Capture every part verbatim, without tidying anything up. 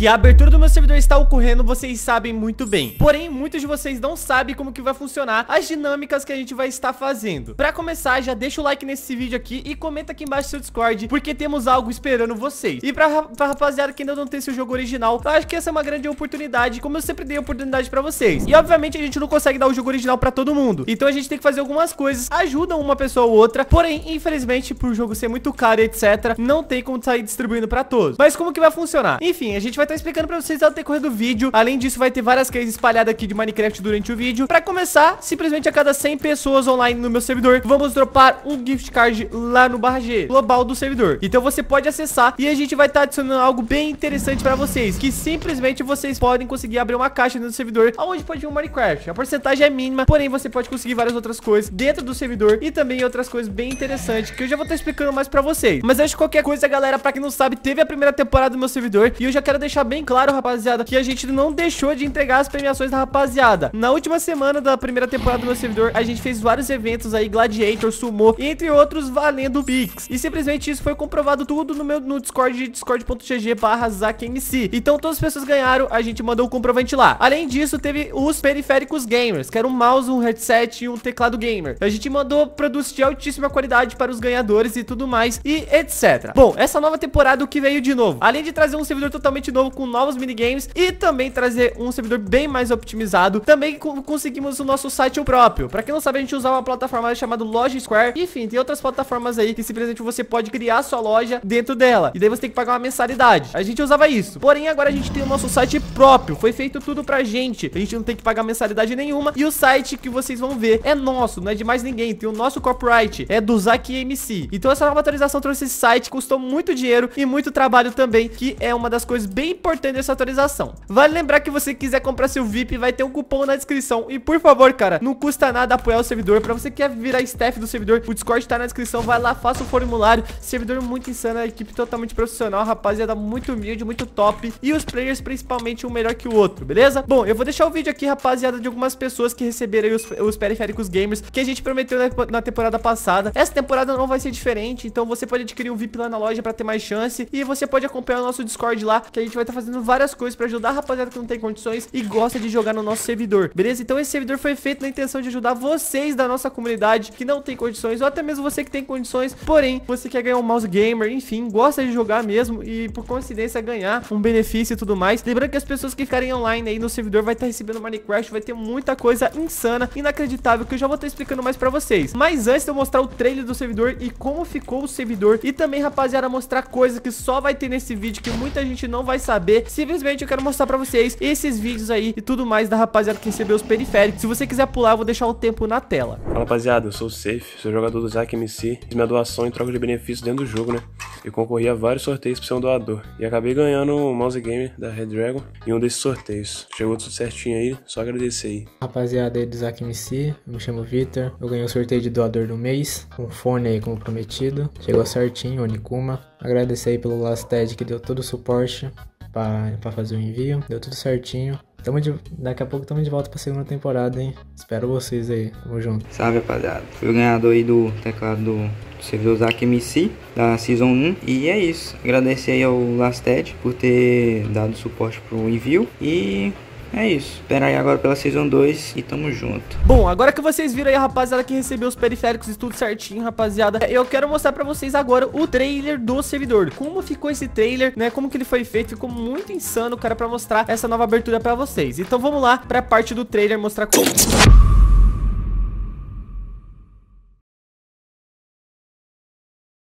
que a abertura do meu servidor está ocorrendo, vocês sabem muito bem. Porém, muitos de vocês não sabem como que vai funcionar as dinâmicas que a gente vai estar fazendo. Pra começar, já deixa o like nesse vídeo aqui e comenta aqui embaixo seu Discord, porque temos algo esperando vocês. E pra, pra rapaziada que ainda não tem seu jogo original, eu acho que essa é uma grande oportunidade, como eu sempre dei oportunidade pra vocês. E obviamente a gente não consegue dar o jogo original pra todo mundo, então a gente tem que fazer algumas coisas, ajudam uma pessoa ou outra. Porém, infelizmente, por jogo ser muito caro e etc, não tem como sair distribuindo pra todos. Mas como que vai funcionar? Enfim, a gente vai estar explicando pra vocês ao decorrer do vídeo. Além disso, vai ter várias cases espalhadas aqui de Minecraft durante o vídeo. Pra começar, simplesmente a cada cem pessoas online no meu servidor, vamos dropar um gift card lá no barra G global do servidor. Então você pode acessar e a gente vai estar adicionando algo bem interessante pra vocês, que simplesmente vocês podem conseguir abrir uma caixa dentro do servidor, aonde pode vir um Minecraft. A porcentagem é mínima, porém você pode conseguir várias outras coisas dentro do servidor e também outras coisas bem interessantes, que eu já vou estar explicando mais pra vocês. Mas antes de qualquer coisa, galera, pra quem não sabe, teve a primeira temporada do meu servidor e eu já quero deixar bem claro, rapaziada, que a gente não deixou de entregar as premiações da rapaziada. Na última semana da primeira temporada do meu servidor, a gente fez vários eventos aí, Gladiator, Sumô, entre outros, valendo Pix. E simplesmente isso foi comprovado tudo no meu no Discord, discord ponto g g barra zakmc. Então todas as pessoas ganharam, a gente mandou o comprovante lá. Além disso, teve os periféricos gamers, que era um mouse, um headset e um teclado gamer. A gente mandou produtos de altíssima qualidade para os ganhadores e tudo mais, e etcétera. Bom, essa nova temporada o que veio de novo? Além de trazer um servidor totalmente novo com novos minigames e também trazer um servidor bem mais optimizado, também co conseguimos o nosso site próprio. Pra quem não sabe, a gente usava uma plataforma chamada Loja Square. Enfim, tem outras plataformas aí que simplesmente você pode criar sua loja dentro dela, e daí você tem que pagar uma mensalidade. A gente usava isso. Porém, agora a gente tem o nosso site próprio. Foi feito tudo pra gente. A gente não tem que pagar mensalidade nenhuma. E o site que vocês vão ver é nosso, não é de mais ninguém. Tem o nosso copyright, é do ZakMC. Então essa nova atualização trouxe esse site, custou muito dinheiro e muito trabalho também, que é uma das coisas bem importantes dessa atualização. Vale lembrar que você quiser comprar seu V I P, vai ter um cupom na descrição. E por favor, cara, não custa nada apoiar o servidor. Pra você que quer virar staff do servidor, o Discord tá na descrição, vai lá, faça o formulário. Servidor muito insano, a equipe totalmente profissional, rapaziada, muito humilde, muito top. E os players, principalmente, um melhor que o outro, beleza? Bom, eu vou deixar o vídeo aqui, rapaziada, de algumas pessoas que receberam aí os, os periféricos gamers, que a gente prometeu na, na temporada passada. Essa temporada não vai ser diferente, então você pode adquirir um V I P lá na loja pra ter mais chance. E você pode acompanhar o nosso Discord lá, que a gente vai estar tá fazendo várias coisas pra ajudar a rapaziada que não tem condições e gosta de jogar no nosso servidor, beleza? Então esse servidor foi feito na intenção de ajudar vocês da nossa comunidade que não tem condições, ou até mesmo você que tem condições, porém, você quer ganhar um mouse gamer, enfim, gosta de jogar mesmo e por coincidência ganhar um benefício e tudo mais. Lembrando que as pessoas que ficarem online aí no servidor vai estar tá recebendo Minecraft, vai ter muita coisa insana, inacreditável, que eu já vou estar tá explicando mais pra vocês. Mas antes de eu mostrar o trailer do servidor e como ficou o servidor, e também, rapaziada, mostrar coisas que só vai ter nesse vídeo, que muita gente não vai saber, simplesmente eu quero mostrar pra vocês esses vídeos aí e tudo mais da rapaziada que recebeu os periféricos. Se você quiser pular, eu vou deixar o tempo na tela. Fala, rapaziada, eu sou o Safe, sou jogador do ZakMC. Fiz minha doação em troca de benefícios dentro do jogo, né? Eu concorri a vários sorteios pra ser um doador e acabei ganhando um mouse gamer da Redragon em um desses sorteios. Chegou tudo certinho aí, só agradecer aí. Rapaziada aí do ZakMC, eu me chamo Vitor, eu ganhei o sorteio de doador do mês, um fone aí como prometido, chegou certinho, Onikuma. Agradecer aí pelo LastEdit que deu todo o suporte para fazer o envio, deu tudo certinho. Tamo de... Daqui a pouco estamos de volta pra segunda temporada, hein? Espero vocês aí, tamo junto. Salve, rapaziada. Fui o ganhador aí do teclado do servidor ZakMC, da Season um. E é isso. Agradecer aí ao LastEdit por ter dado suporte pro envio e... é isso, espera aí agora pela Season dois e tamo junto. Bom, agora que vocês viram aí a rapaziada que recebeu os periféricos e tudo certinho, rapaziada, eu quero mostrar pra vocês agora o trailer do servidor. Como ficou esse trailer, né, como que ele foi feito, ficou muito insano, cara, pra mostrar essa nova abertura pra vocês. Então vamos lá pra parte do trailer mostrar como...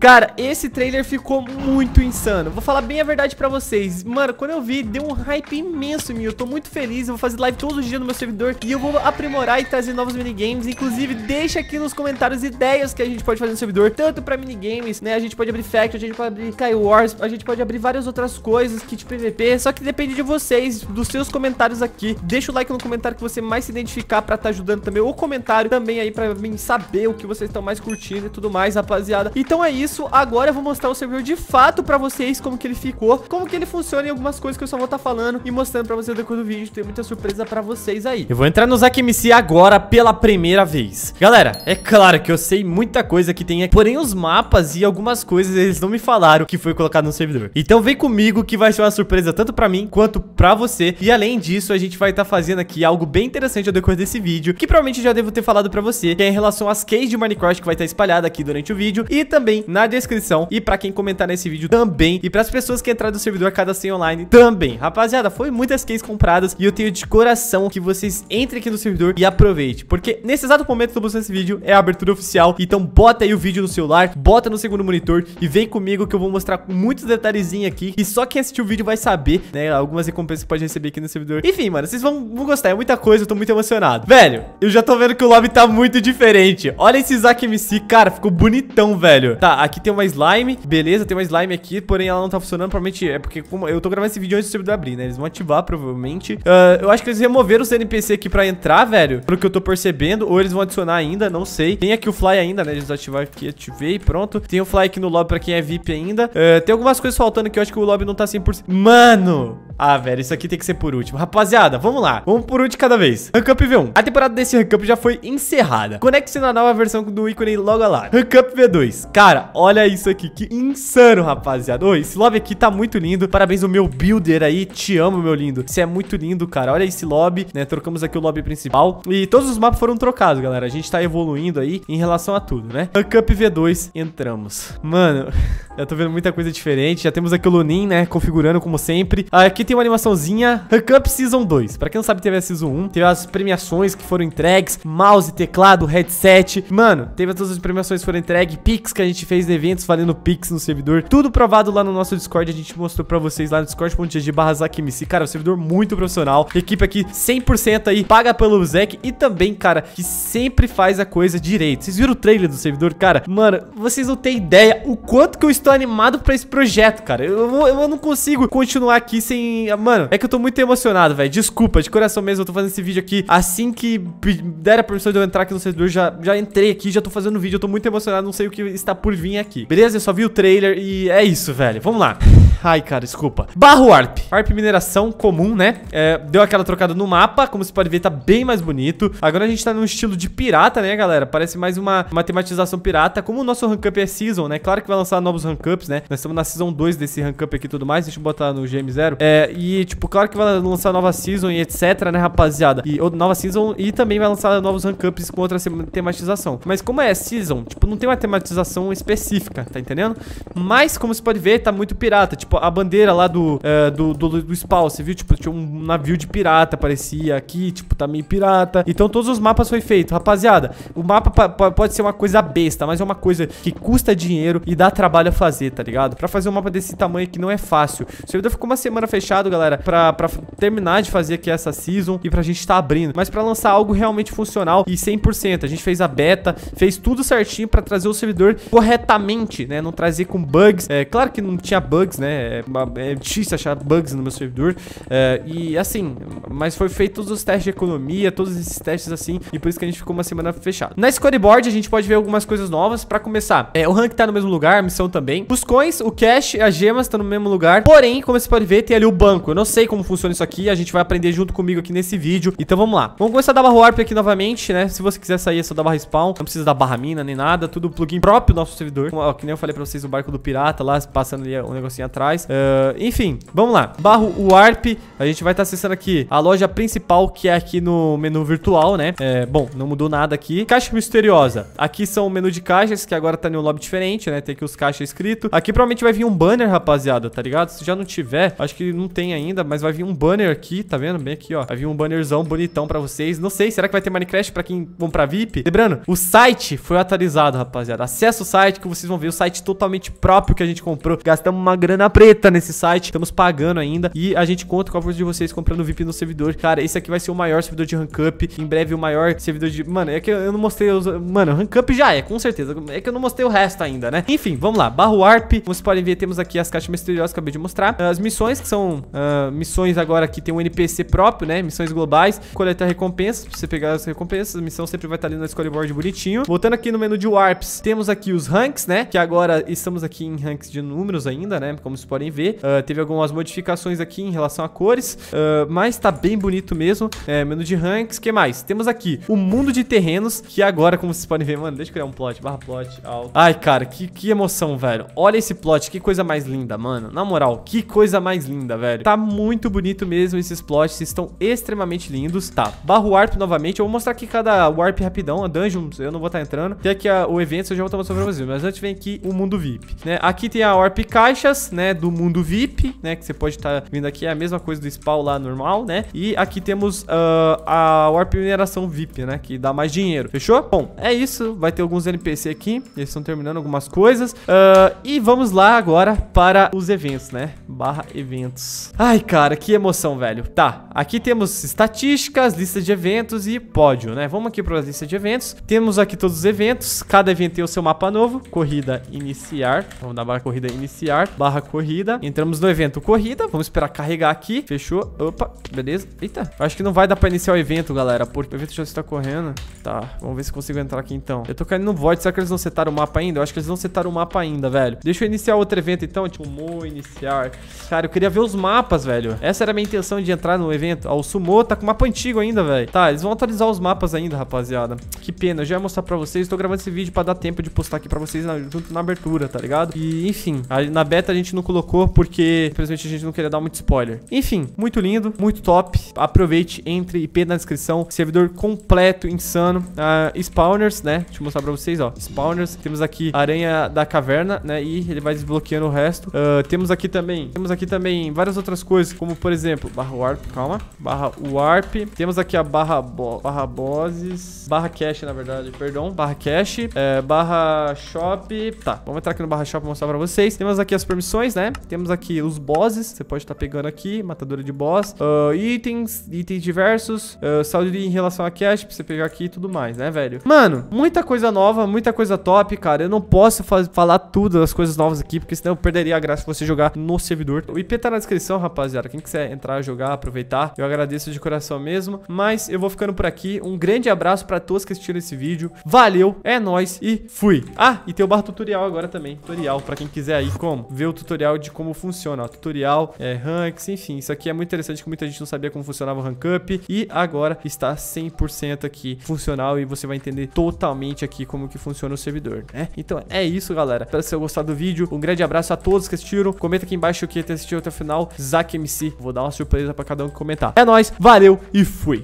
Cara, esse trailer ficou muito insano. Vou falar bem a verdade pra vocês. Mano, quando eu vi, deu um hype imenso em mim. Eu tô muito feliz, eu vou fazer live todos os dias no meu servidor e eu vou aprimorar e trazer novos minigames. Inclusive, deixa aqui nos comentários ideias que a gente pode fazer no servidor, tanto pra minigames, né? A gente pode abrir Factory, a gente pode abrir Kai Wars, a gente pode abrir várias outras coisas, kit P V P. Só que depende de vocês, dos seus comentários aqui. Deixa o like no comentário que você mais se identificar pra tá ajudando também. O comentário também aí pra mim saber o que vocês estão mais curtindo e tudo mais, rapaziada. Então é isso. isso, agora eu vou mostrar o servidor de fato pra vocês, como que ele ficou, como que ele funciona e algumas coisas que eu só vou estar falando e mostrando pra vocês no decorrer do vídeo. Tem muita surpresa pra vocês aí. Eu vou entrar no ZakMC agora pela primeira vez. Galera, é claro que eu sei muita coisa que tem aqui, porém os mapas e algumas coisas eles não me falaram que foi colocado no servidor. Então vem comigo que vai ser uma surpresa tanto pra mim quanto pra você. E além disso, a gente vai estar fazendo aqui algo bem interessante ao decorrer desse vídeo, que provavelmente já devo ter falado pra você, que é em relação às keys de Minecraft, que vai estar espalhada aqui durante o vídeo e também na descrição, e pra quem comentar nesse vídeo também, e pras pessoas que entraram do servidor cada cem online também. Rapaziada, foi muitas keys compradas e eu tenho de coração que vocês entrem aqui no servidor e aproveitem, porque nesse exato momento que eu tô postando esse vídeo é a abertura oficial. Então bota aí o vídeo no celular, bota no segundo monitor e vem comigo que eu vou mostrar muitos detalhezinhos aqui, e só quem assistiu o vídeo vai saber, né, algumas recompensas que pode receber aqui no servidor. Enfim, mano, vocês vão, vão gostar, é muita coisa, eu tô muito emocionado. Velho, eu já tô vendo que o lobby tá muito diferente. Olha esse ZakMC, cara, ficou bonitão, velho. Tá, aqui tem uma slime, beleza, tem uma slime aqui, porém ela não tá funcionando, provavelmente é porque como eu tô gravando esse vídeo antes do servidor abrir, né, eles vão ativar provavelmente. Uh, eu acho que eles removeram os N P C aqui pra entrar, velho, pelo que eu tô percebendo, ou eles vão adicionar ainda, não sei. Tem aqui o Fly ainda, né, eles ativaram aqui, ativei, pronto. Tem o Fly aqui no lobby pra quem é V I P ainda. Uh, tem algumas coisas faltando que eu acho que o lobby não tá cem por cento. Mano! Ah, velho, isso aqui tem que ser por último. Rapaziada, vamos lá. Vamos por um de cada vez. Rankup V um. A temporada desse Rankup já foi encerrada. Conecte-se na nova versão do ícone logo lá. Rankup V dois. Cara, olha isso aqui. Que insano, rapaziada. Oi, esse lobby aqui tá muito lindo. Parabéns ao meu builder aí. Te amo, meu lindo. Você é muito lindo, cara. Olha esse lobby, né? Trocamos aqui o lobby principal. E todos os mapas foram trocados, galera. A gente tá evoluindo aí em relação a tudo, né? Rankup V dois. Entramos. Mano, eu tô vendo muita coisa diferente. Já temos aqui o Lunin, né? Configurando como sempre. Aqui tem uma animaçãozinha, Rankup Season dois. Pra quem não sabe, teve a Season um, teve as premiações que foram entregues, mouse, teclado, headset. Mano, teve todas as premiações que foram entregues, Pix que a gente fez de eventos, valendo Pix no servidor. Tudo provado lá no nosso Discord, a gente mostrou pra vocês lá no discord ponto g g barra zakmc. Cara, um servidor muito profissional, equipe aqui cem por cento aí, paga pelo Zak e também, cara, que sempre faz a coisa direito. Vocês viram o trailer do servidor, cara? Mano, vocês não têm ideia o quanto que eu estou animado pra esse projeto, cara. Eu, eu não consigo continuar aqui sem... Mano, é que eu tô muito emocionado, velho. Desculpa, de coração mesmo, eu tô fazendo esse vídeo aqui. Assim que der a permissão de eu entrar aqui no servidor, já, já entrei aqui, já tô fazendo o vídeo. Eu tô muito emocionado, não sei o que está por vir aqui. Beleza? Eu só vi o trailer e é isso, velho. Vamos lá. Ai, cara, desculpa. Barro Warp. Warp mineração comum, né? É, deu aquela trocada no mapa, como você pode ver, tá bem mais bonito. Agora a gente tá num estilo de pirata, né, galera? Parece mais uma, uma tematização pirata. Como o nosso rankup é season, né? Claro que vai lançar novos rankups, né? Nós estamos na season dois desse rankup aqui e tudo mais. Deixa eu botar no G M zero. É, e, tipo, claro que vai lançar nova season e etc, né, rapaziada? E ou, nova season e também vai lançar novos rankups com outra tematização. Mas como é season, tipo, não tem uma tematização específica, tá entendendo? Mas, como você pode ver, tá muito pirata. Tipo, a bandeira lá do, uh, do, do, do spawn, você viu? Tipo, tinha um navio de pirata, parecia aqui, tipo, tá meio pirata. Então, todos os mapas foi feito. Rapaziada, o mapa pode ser uma coisa besta, mas é uma coisa que custa dinheiro e dá trabalho a fazer, tá ligado? Pra fazer um mapa desse tamanho aqui não é fácil. O servidor ficou uma semana fechado, galera, pra, pra terminar de fazer aqui essa season e pra gente tá abrindo, mas pra lançar algo realmente funcional e cem por cento. A gente fez a beta, fez tudo certinho pra trazer o servidor corretamente, né, não trazer com bugs. É claro que não tinha bugs, né, é, é difícil achar bugs no meu servidor, é, e assim, mas foi feito todos os testes de economia, todos esses testes assim, e por isso que a gente ficou uma semana fechado. Na scoreboard a gente pode ver algumas coisas novas. Pra começar, é, o rank tá no mesmo lugar, a missão também, os coins, o cash, as gemas tá no mesmo lugar, porém, como você pode ver, tem ali o banco. Eu não sei como funciona isso aqui, a gente vai aprender junto comigo aqui nesse vídeo, então vamos lá. Vamos começar a dar barra warp aqui novamente, né? Se você quiser sair é só da barra spawn, não precisa da barra mina nem nada, tudo plugin próprio do nosso servidor. Ó, que nem eu falei pra vocês, o barco do pirata lá, passando ali um negocinho atrás. uh, Enfim, vamos lá. Barro warp, a gente vai estar tá acessando aqui a loja principal, que é aqui no menu virtual, né? É, bom, não mudou nada aqui. Caixa misteriosa, aqui são o menu de caixas, que agora tá em um lobby diferente, né? Tem aqui os caixas escrito. Aqui provavelmente vai vir um banner, rapaziada, tá ligado? Se já não tiver, acho que não não tem ainda, mas vai vir um banner aqui, tá vendo? Bem aqui, ó, vai vir um bannerzão bonitão pra vocês. Não sei, será que vai ter Minecraft pra quem comprar V I P? Lembrando, o site foi atualizado, rapaziada. Acessa o site que vocês vão ver o site totalmente próprio que a gente comprou. Gastamos uma grana preta nesse site. Estamos pagando ainda e a gente conta com a força de vocês comprando V I P no servidor. Cara, esse aqui vai ser o maior servidor de rank up. Em breve o maior servidor de... Mano, é que eu não mostrei os... Mano, rank up já é, com certeza. É que eu não mostrei o resto ainda, né? Enfim, vamos lá. Barra Warp. Como vocês podem ver, temos aqui as caixas misteriosas que eu acabei de mostrar. As missões, que são uh, missões agora que tem um N P C próprio, né? Missões globais. Coletar recompensas. Pra você pegar as recompensas. A missão sempre vai estar ali no scoreboard bonitinho. Voltando aqui no menu de Warps, temos aqui os ranks, né? Que agora estamos aqui em ranks de números ainda, né? Como vocês podem ver. Uh, teve algumas modificações aqui em relação a cores. Uh, mas tá bem bonito mesmo. É, menu de ranks. O que mais? Temos aqui o mundo de terrenos. Que agora, como vocês podem ver, mano, deixa eu criar um plot. Barra plot, alto. Ai, cara, que, que emoção, velho. Olha esse plot, que coisa mais linda, mano. Na moral, que coisa mais linda, velho. Tá muito bonito mesmo esses plots. Estão extremamente lindos. Tá, barra warp novamente. Eu vou mostrar aqui cada warp rapidão. A dungeon, eu não vou estar entrando. Tem aqui a, o evento, eu já vou estar mostrando pra vocês. Mas antes vem aqui o mundo V I P, né? Aqui tem a warp caixas, né? Do mundo V I P, né? Que você pode estar vindo aqui. É a mesma coisa do spawn lá normal, né? E aqui temos uh, a warp mineração V I P, né? Que dá mais dinheiro. Fechou? Bom, é isso. Vai ter alguns N P C aqui. Eles estão terminando algumas coisas. Uh, e vamos lá agora para os eventos, né? Barra eventos. Ai, cara, que emoção, velho. Tá, aqui temos estatísticas, lista de eventos e pódio, né? Vamos aqui para a lista de eventos. Temos aqui todos os eventos. Cada evento tem o seu mapa novo. Corrida iniciar. Vamos dar barra corrida iniciar. Barra corrida. Entramos no evento corrida. Vamos esperar carregar aqui. Fechou. Opa, beleza. Eita. Acho que não vai dar para iniciar o evento, galera, porque o evento já está correndo. Tá, vamos ver se consigo entrar aqui então. Eu tô caindo no void. Será que eles não setaram o mapa ainda? Eu acho que eles não setaram o mapa ainda, velho. Deixa eu iniciar outro evento então. Tipo, mo iniciar. Cara, eu queria ver os mapas, velho. Essa era a minha intenção de entrar no evento. Ó, o Sumo tá com mapa antigo ainda, velho. Tá, eles vão atualizar os mapas ainda, rapaziada. Que pena, eu já ia mostrar pra vocês. Tô gravando esse vídeo pra dar tempo de postar aqui pra vocês na, junto na abertura, tá ligado? E, enfim, a, na beta a gente não colocou porque, infelizmente, a gente não queria dar muito spoiler. Enfim, muito lindo, muito top. Aproveite, entre I P na descrição. Servidor completo, insano. Ah, spawners, né? Deixa eu mostrar pra vocês, ó. Spawners. Temos aqui Aranha da Caverna, né? E ele vai desbloqueando o resto. Ah, temos aqui também... Temos aqui também várias outras coisas, como por exemplo, barra warp, calma, barra warp. Temos aqui a barra, bo barra bosses, barra cache, na verdade, perdão, barra cache, é, barra shop. Tá, vamos entrar aqui no barra shop pra mostrar pra vocês. Temos aqui as permissões, né? Temos aqui os bosses, você pode estar pegando aqui, matadora de boss, uh, itens, itens diversos, uh, saldo em relação a cache, pra você pegar aqui e tudo mais, né, velho? Mano, muita coisa nova, muita coisa top, cara. Eu não posso falar tudo das coisas novas aqui, porque senão eu perderia a graça de você jogar no servidor. O I P tá na descrição, rapaziada. Quem quiser entrar, jogar, aproveitar, eu agradeço de coração mesmo. Mas eu vou ficando por aqui. Um grande abraço pra todos que assistiram esse vídeo. Valeu, é nóis e fui. Ah, e tem o barra tutorial agora também. Tutorial, pra quem quiser aí como ver o tutorial de como funciona, ó. Tutorial, é, ranks, enfim. Isso aqui é muito interessante, que muita gente não sabia como funcionava o rank up. E agora está cem por cento aqui funcional e você vai entender totalmente aqui como que funciona o servidor, né? Então é isso, galera. Espero que vocês tenham gostado do vídeo. Um grande abraço a todos que assistiram. Comenta aqui embaixo que ter assistido até o final. ZakMC. Vou dar uma surpresa pra cada um que comentar. É nóis, valeu e fui!